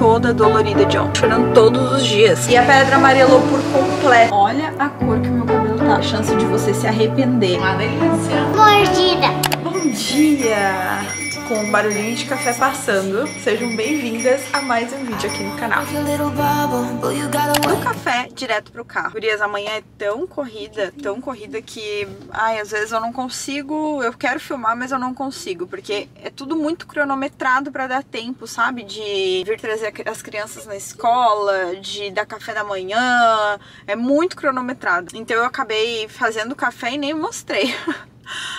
toda dolorida de ontem, chorando todos os dias. E a pedra amarelou por completo. Olha a cor que o meu cabelo tá. A chance de você se arrepender. Uma delícia. Mordida. Bom dia. Com um barulhinho de café passando. Sejam bem-vindas a mais um vídeo aqui no canal. Do café direto pro carro. Gurias, amanhã é tão corrida que... Ai, às vezes eu não consigo... Eu quero filmar, mas eu não consigo. Porque é tudo muito cronometrado pra dar tempo, sabe? De vir trazer as crianças na escola, de dar café da manhã. É muito cronometrado. Então eu acabei fazendo café e nem mostrei.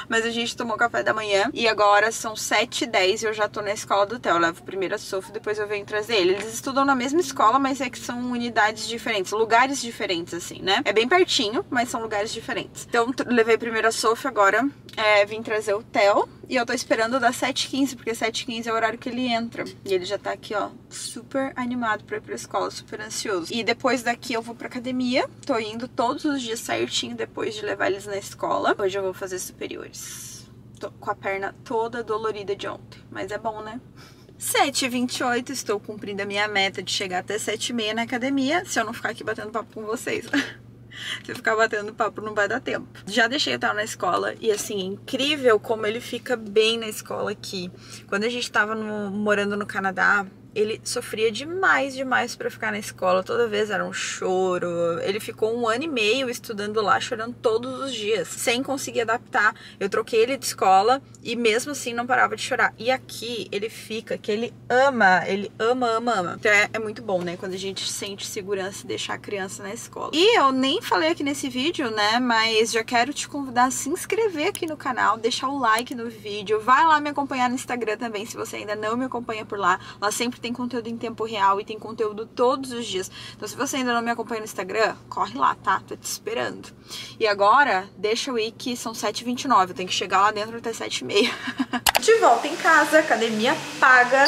Mas a gente tomou café da manhã e agora são 7h10 e eu já tô na escola do Theo. Eu levo primeiro a Sophie, depois eu venho trazer ele. Eles estudam na mesma escola, mas é que são unidades diferentes, lugares diferentes, assim, né? É bem pertinho, mas são lugares diferentes. Então levei primeiro a Sophie, agora vim trazer o Theo. E eu tô esperando das 7h15, porque 7h15 é o horário que ele entra. E ele já tá aqui, ó, super animado pra ir pra escola, super ansioso. E depois daqui eu vou pra academia. Tô indo todos os dias certinho depois de levar eles na escola. Hoje eu vou fazer superiores. Tô com a perna toda dolorida de ontem, mas é bom, né? 7h28, estou cumprindo a minha meta de chegar até 7h30 na academia, se eu não ficar aqui batendo papo com vocês. Se eu ficar batendo papo não vai dar tempo. Já deixei o Theo na escola e assim, é incrível como ele fica bem na escola aqui. Quando a gente tava morando no Canadá, ele sofria demais pra ficar na escola. Toda vez era um choro. Ele ficou 1 ano e meio estudando lá, chorando todos os dias, sem conseguir adaptar. Eu troquei ele de escola e mesmo assim não parava de chorar. E aqui ele fica, que ele ama. Ele ama. Então é muito bom, né? Quando a gente sente segurança e deixar a criança na escola. E eu nem falei aqui nesse vídeo, né? Mas já quero te convidar a se inscrever aqui no canal, deixar o like no vídeo. Vai lá me acompanhar no Instagram também, se você ainda não me acompanha por lá. Lá sempre tem conteúdo em tempo real e tem conteúdo todos os dias. Então se você ainda não me acompanha no Instagram, corre lá, tá? Tô te esperando. E agora, deixa eu ir que são 7h29, eu tenho que chegar lá dentro até 7h30. De volta em casa, academia paga.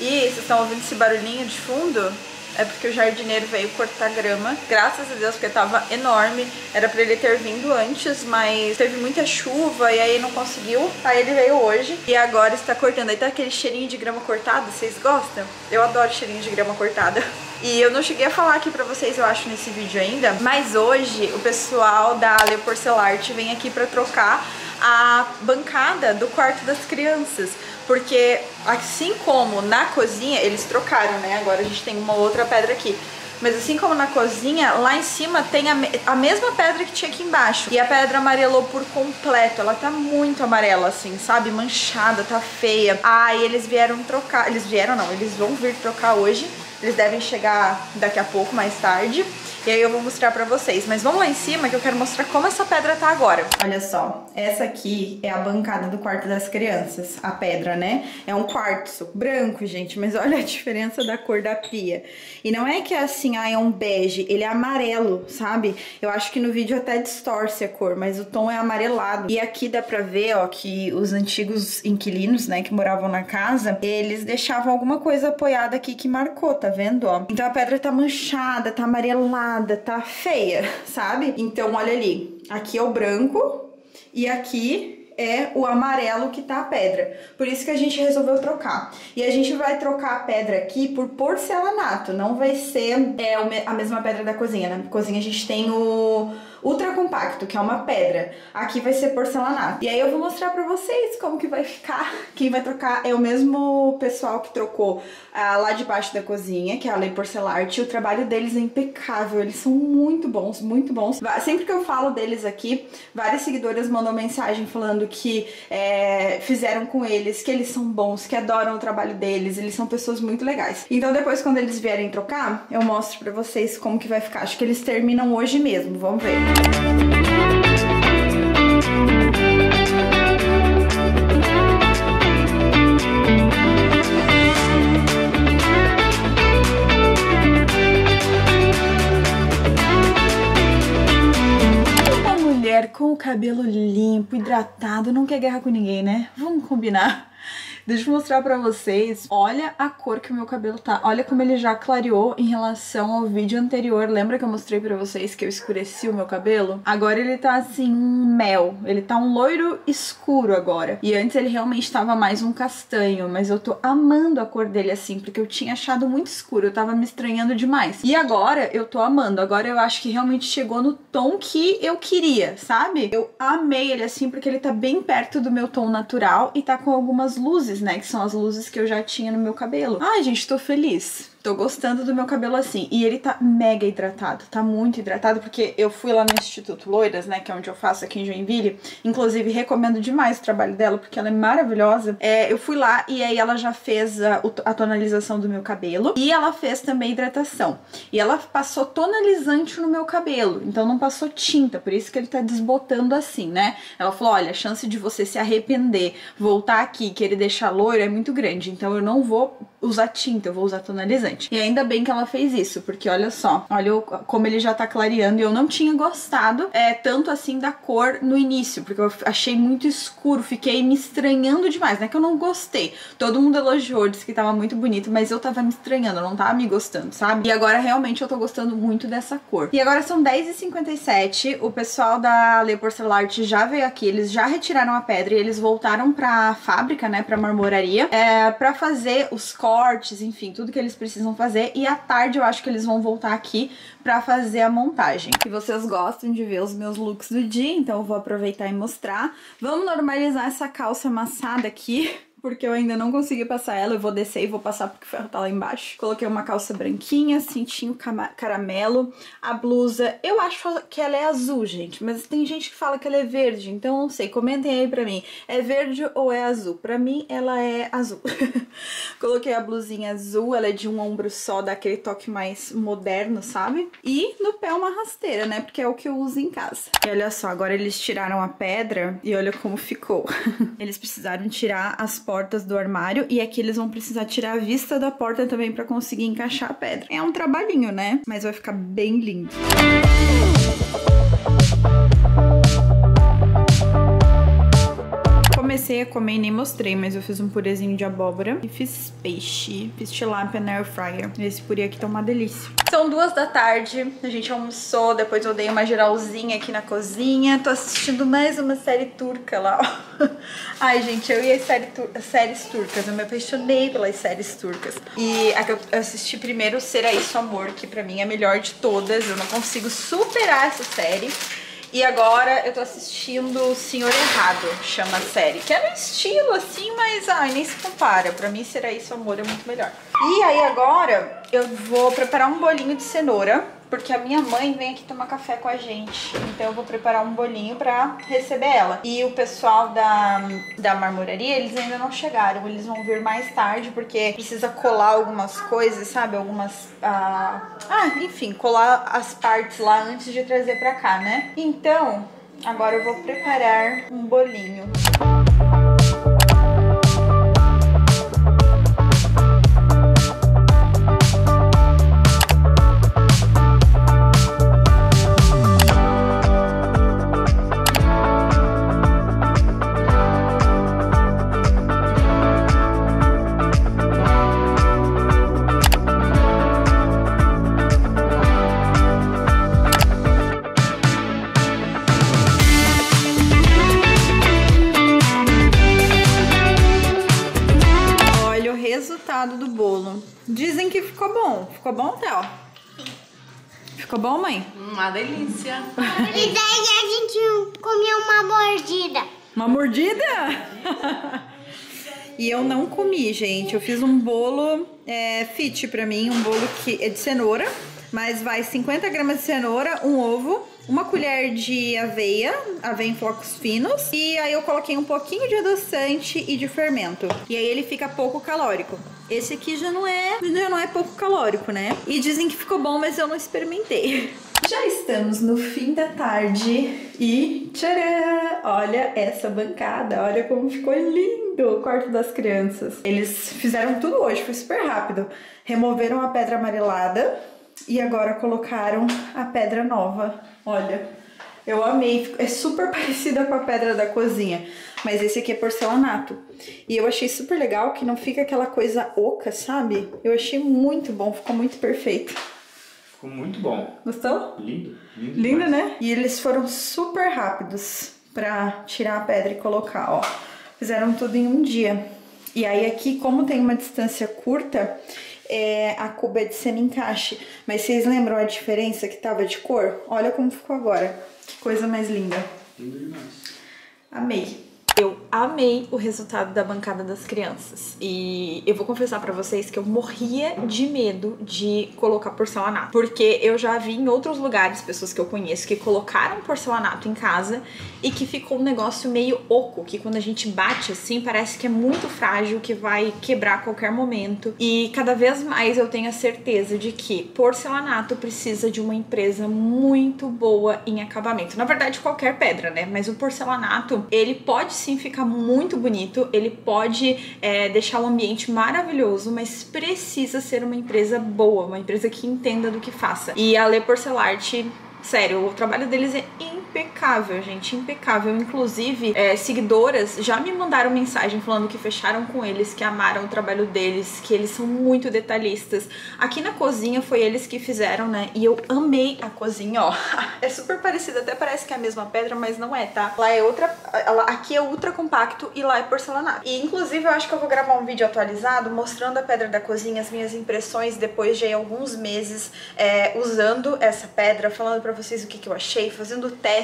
E vocês estão ouvindo esse barulhinho de fundo? É porque o jardineiro veio cortar grama. Graças a Deus, porque tava enorme. Era pra ele ter vindo antes, mas teve muita chuva e aí não conseguiu. Aí ele veio hoje e agora está cortando. Aí tá aquele cheirinho de grama cortada, vocês gostam? Eu adoro cheirinho de grama cortada. E eu não cheguei a falar aqui pra vocês, eu acho, nesse vídeo ainda, mas hoje o pessoal da Léo Porcelarte vem aqui pra trocar a bancada do quarto das crianças. Porque assim como na cozinha, eles trocaram, né? Agora a gente tem uma outra pedra aqui. Mas assim como na cozinha, lá em cima tem a mesma pedra que tinha aqui embaixo. E a pedra amarelou por completo. Ela tá muito amarela, assim, sabe? Manchada, tá feia. Ah, e eles vieram trocar. Eles vieram, não. Eles vão vir trocar hoje. Eles devem chegar daqui a pouco, mais tarde. E aí eu vou mostrar pra vocês. Mas vamos lá em cima que eu quero mostrar como essa pedra tá agora. Olha só, essa aqui é a bancada do quarto das crianças. A pedra, né? É um quartzo branco, gente. Mas olha a diferença da cor da pia. E não é que é assim, ah, é um bege. Ele é amarelo, sabe? Eu acho que no vídeo até distorce a cor, mas o tom é amarelado. E aqui dá pra ver, ó, que os antigos inquilinos, né, que moravam na casa, eles deixavam alguma coisa apoiada aqui que marcou, tá vendo, ó? Então a pedra tá manchada, tá amarelada, tá feia, sabe? Então olha ali, aqui é o branco e aqui é o amarelo que tá a pedra. Por isso que a gente resolveu trocar. E a gente vai trocar a pedra aqui por porcelanato, não vai ser a mesma pedra da cozinha. Na cozinha a gente tem o ultra compacto, que é uma pedra. Aqui vai ser porcelanato. E aí eu vou mostrar pra vocês como que vai ficar. Quem vai trocar é o mesmo pessoal que trocou lá de baixo da cozinha, que é a Léo Porcelarte. O trabalho deles é impecável. Eles são muito bons, muito bons. Sempre que eu falo deles aqui, várias seguidoras mandam mensagem falando que fizeram com eles, que eles são bons, que adoram o trabalho deles. Eles são pessoas muito legais. Então depois, quando eles vierem trocar, eu mostro pra vocês como que vai ficar. Acho que eles terminam hoje mesmo. Vamos ver. Uma mulher com o cabelo limpo, hidratado, não quer guerra com ninguém, né? Vamos combinar. Deixa eu mostrar pra vocês. Olha a cor que o meu cabelo tá. Olha como ele já clareou em relação ao vídeo anterior. Lembra que eu mostrei pra vocês que eu escureci o meu cabelo? Agora ele tá assim, um mel. Ele tá um loiro escuro agora. E antes ele realmente tava mais um castanho. Mas eu tô amando a cor dele assim, porque eu tinha achado muito escuro. Eu tava me estranhando demais. E agora eu tô amando. Agora eu acho que realmente chegou no tom que eu queria, sabe? Eu amei ele assim, porque ele tá bem perto do meu tom natural e tá com algumas luzes, né? Que são as luzes que eu já tinha no meu cabelo. Ai, gente, tô feliz. Tô gostando do meu cabelo assim. E ele tá mega hidratado, tá muito hidratado, porque eu fui lá no Instituto Loiras, né, que é onde eu faço aqui em Joinville. Inclusive, recomendo demais o trabalho dela, porque ela é maravilhosa. Eu fui lá e aí ela já fez a tonalização do meu cabelo. E ela fez também hidratação. E ela passou tonalizante no meu cabelo, então não passou tinta, por isso que ele tá desbotando assim, né? Ela falou, olha, a chance de você se arrepender, voltar aqui e querer deixar loiro é muito grande, então eu não vou usar tinta, eu vou usar tonalizante. E ainda bem que ela fez isso, porque olha só, olha como ele já tá clareando. E eu não tinha gostado tanto assim da cor no início, porque eu achei muito escuro, fiquei me estranhando demais, não é que eu não gostei. Todo mundo elogiou, disse que tava muito bonito, mas eu tava me estranhando, eu não tava me gostando, sabe? E agora realmente eu tô gostando muito dessa cor. E agora são 10h57, o pessoal da Léo Porcelarte já veio aqui, eles já retiraram a pedra e eles voltaram pra fábrica, né, pra marmoraria, pra fazer os cortes, enfim, tudo que eles precisam fazer, e à tarde eu acho que eles vão voltar aqui pra fazer a montagem. E vocês gostam de ver os meus looks do dia, então eu vou aproveitar e mostrar. Vamos normalizar essa calça amassada aqui, porque eu ainda não consegui passar ela. Eu vou descer e vou passar porque o ferro tá lá embaixo. Coloquei uma calça branquinha, cintinho caramelo. A blusa, eu acho que ela é azul, gente, mas tem gente que fala que ela é verde, então não sei, comentem aí pra mim. É verde ou é azul? Pra mim, ela é azul. Coloquei a blusinha azul, ela é de um ombro só, dá aquele toque mais moderno, sabe? E no pé uma rasteira, né? Porque é o que eu uso em casa. E olha só, agora eles tiraram a pedra e olha como ficou. Eles precisaram tirar as portas do armário, e aqui eles vão precisar tirar a vista da porta também pra conseguir encaixar a pedra. É um trabalhinho, né? Mas vai ficar bem lindo. Comecei a comer e nem mostrei, mas eu fiz um purezinho de abóbora e fiz peixe, fiz tilápia na air fryer. Esse purê aqui tá uma delícia. São 2 da tarde, a gente almoçou, depois eu dei uma geralzinha aqui na cozinha. Tô assistindo mais uma série turca lá, ó. Ai, gente, eu ia às séries turcas, eu me apaixonei pelas séries turcas. E a que eu assisti primeiro, Será Isso Amor, que pra mim é a melhor de todas, eu não consigo superar essa série. E agora eu tô assistindo O Senhor Errado, chama a série. Que é no estilo assim, mas ai, nem se compara. Pra mim, Será Isso Amor é muito melhor. E aí agora eu vou preparar um bolinho de cenoura, porque a minha mãe vem aqui tomar café com a gente. Então eu vou preparar um bolinho pra receber ela. E o pessoal da marmoraria, eles ainda não chegaram. Eles vão vir mais tarde, porque precisa colar algumas coisas, sabe? Algumas... enfim, colar as partes lá antes de trazer pra cá, né? Então, agora eu vou preparar um bolinho. Do bolo. Dizem que ficou bom. Ficou bom, Théo? Ficou bom, mãe? Uma delícia. E daí a gente comeu uma mordida. Uma mordida? E eu não comi, gente. Eu fiz um bolo fit pra mim, um bolo que é de cenoura, mas vai 50 gramas de cenoura, um ovo, uma colher de aveia em flocos finos, e aí eu coloquei um pouquinho de adoçante e de fermento. E aí ele fica pouco calórico. Esse aqui já não é pouco calórico, né? E dizem que ficou bom, mas eu não experimentei. Já estamos no fim da tarde e tcharam! Olha essa bancada, olha como ficou lindo o quarto das crianças. Eles fizeram tudo hoje, foi super rápido. Removeram a pedra amarelada e agora colocaram a pedra nova. Olha, Eu amei, é super parecida com a pedra da cozinha, mas esse aqui é porcelanato. E eu achei super legal que não fica aquela coisa oca, sabe? Eu achei muito bom, ficou muito perfeito. Ficou muito bom. Gostou? Lindo, lindo. Lindo, né? E eles foram super rápidos pra tirar a pedra e colocar, ó. Fizeram tudo em um dia. E aí aqui, como tem uma distância curta, a cuba é de semi-encaixe. Mas vocês lembram a diferença que tava de cor? Olha como ficou agora. Que coisa mais linda. Lindo demais. Amei. Eu amei o resultado da bancada das crianças. E eu vou confessar pra vocês que eu morria de medo de colocar porcelanato. Porque eu já vi em outros lugares, pessoas que eu conheço, que colocaram porcelanato em casa e que ficou um negócio meio oco. Que quando a gente bate assim, parece que é muito frágil, que vai quebrar a qualquer momento. E cada vez mais eu tenho a certeza de que porcelanato precisa de uma empresa muito boa em acabamento. Na verdade, qualquer pedra, né? Mas o porcelanato, ele pode sim ficar muito bonito, ele pode deixar o ambiente maravilhoso, mas precisa ser uma empresa boa, uma empresa que entenda do que faça. E a Léo Porcelarte, sério, o trabalho deles é impecável, gente, impecável. Inclusive, seguidoras já me mandaram mensagem falando que fecharam com eles, que amaram o trabalho deles, que eles são muito detalhistas. Aqui na cozinha foi eles que fizeram, né? E eu amei a cozinha, ó. É super parecida, até parece que é a mesma pedra, mas não é, tá? Lá é outra... Aqui é ultra compacto e lá é porcelanato. E, inclusive, eu acho que eu vou gravar um vídeo atualizado mostrando a pedra da cozinha, as minhas impressões depois de alguns meses usando essa pedra, falando pra vocês o que eu achei, fazendo teste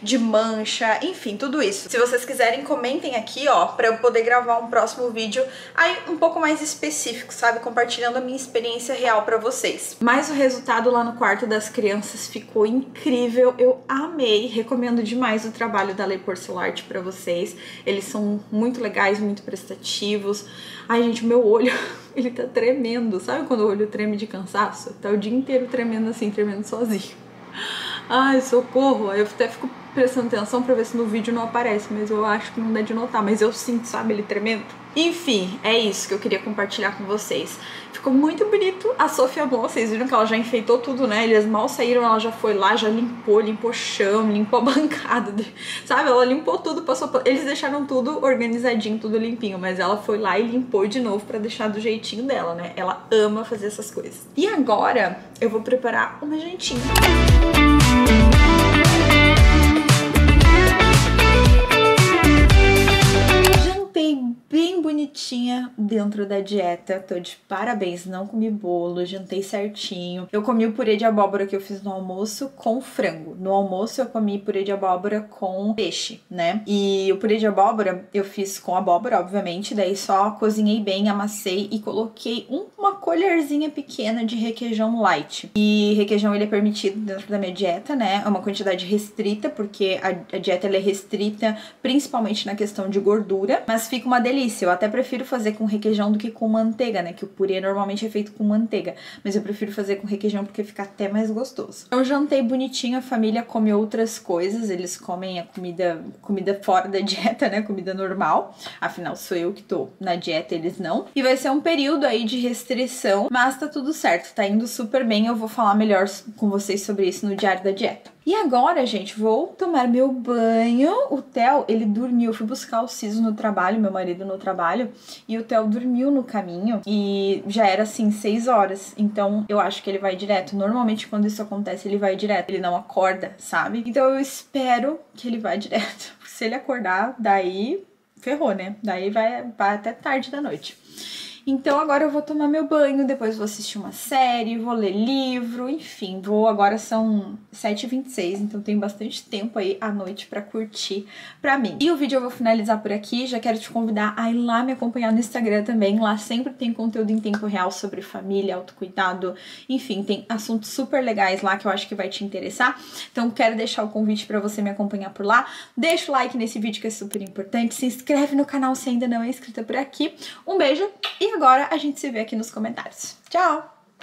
de mancha, enfim, tudo isso. Se vocês quiserem, comentem aqui, ó, pra eu poder gravar um próximo vídeo aí um pouco mais específico, sabe? Compartilhando a minha experiência real pra vocês. Mas o resultado lá no quarto das crianças ficou incrível, eu amei, recomendo demais o trabalho da Léo Porcelarte pra vocês. Eles são muito legais, muito prestativos. Ai, gente, o meu olho, ele tá tremendo, sabe quando o olho treme de cansaço? Tá o dia inteiro tremendo assim, tremendo sozinho. Ai, socorro, eu até fico prestando atenção pra ver se no vídeo não aparece, mas eu acho que não dá de notar, mas eu sinto, sabe, ele tremendo. Enfim, é isso que eu queria compartilhar com vocês. Ficou muito bonito. A Sofia Amor, vocês viram que ela já enfeitou tudo, né? Eles mal saíram, ela já foi lá, já limpou chão, limpou a bancada, sabe? Ela limpou tudo, passou... Eles deixaram tudo organizadinho, tudo limpinho, mas ela foi lá e limpou de novo pra deixar do jeitinho dela, né? Ela ama fazer essas coisas. E agora eu vou preparar uma jantinha. Bem bonitinha dentro da dieta, tô de parabéns, não comi bolo, jantei certinho. Eu comi o purê de abóbora que eu fiz no almoço com frango. No almoço eu comi purê de abóbora com peixe, né? E o purê de abóbora eu fiz com abóbora, obviamente, daí só cozinhei bem, amassei e coloquei uma colherzinha pequena de requeijão light. E requeijão, ele é permitido dentro da minha dieta, né? É uma quantidade restrita, porque a dieta, ela é restrita principalmente na questão de gordura, mas fica uma delícia. Eu até prefiro fazer com requeijão do que com manteiga, né? Que o purê normalmente é feito com manteiga, mas eu prefiro fazer com requeijão porque fica até mais gostoso. Eu jantei bonitinho, a família come outras coisas, eles comem a comida fora da dieta, né? Comida normal, afinal sou eu que tô na dieta, eles não. E vai ser um período aí de restrição, mas tá tudo certo, tá indo super bem, eu vou falar melhor com vocês sobre isso no Diário da Dieta. E agora, gente, vou tomar meu banho. O Theo, ele dormiu. Eu fui buscar o Ciso no trabalho, meu marido no trabalho, e o Theo dormiu no caminho e já era, assim, 6 horas. Então, eu acho que ele vai direto. Normalmente, quando isso acontece, ele vai direto. Ele não acorda, sabe? Então, eu espero que ele vá direto. Se ele acordar, daí ferrou, né? Daí vai até tarde da noite. Então agora eu vou tomar meu banho, depois vou assistir uma série, vou ler livro, enfim, vou... Agora são 7h26, então tem bastante tempo aí à noite pra curtir pra mim. E o vídeo eu vou finalizar por aqui, já quero te convidar a ir lá me acompanhar no Instagram também, lá sempre tem conteúdo em tempo real sobre família, autocuidado, enfim, tem assuntos super legais lá que eu acho que vai te interessar, então quero deixar o convite pra você me acompanhar por lá, deixa o like nesse vídeo que é super importante, se inscreve no canal se ainda não é inscrita por aqui, um beijo e agora a gente se vê aqui nos comentários. Tchau!